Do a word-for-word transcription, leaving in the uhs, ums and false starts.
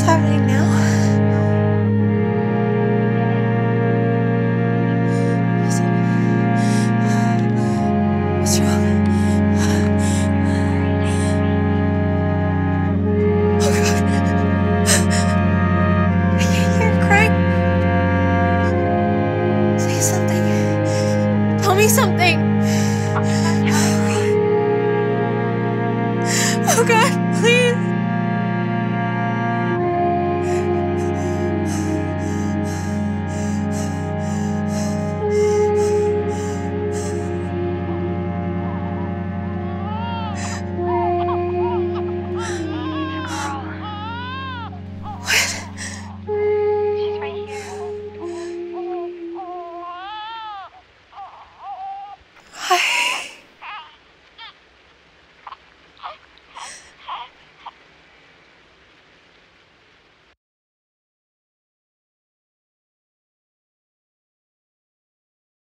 What's happening now?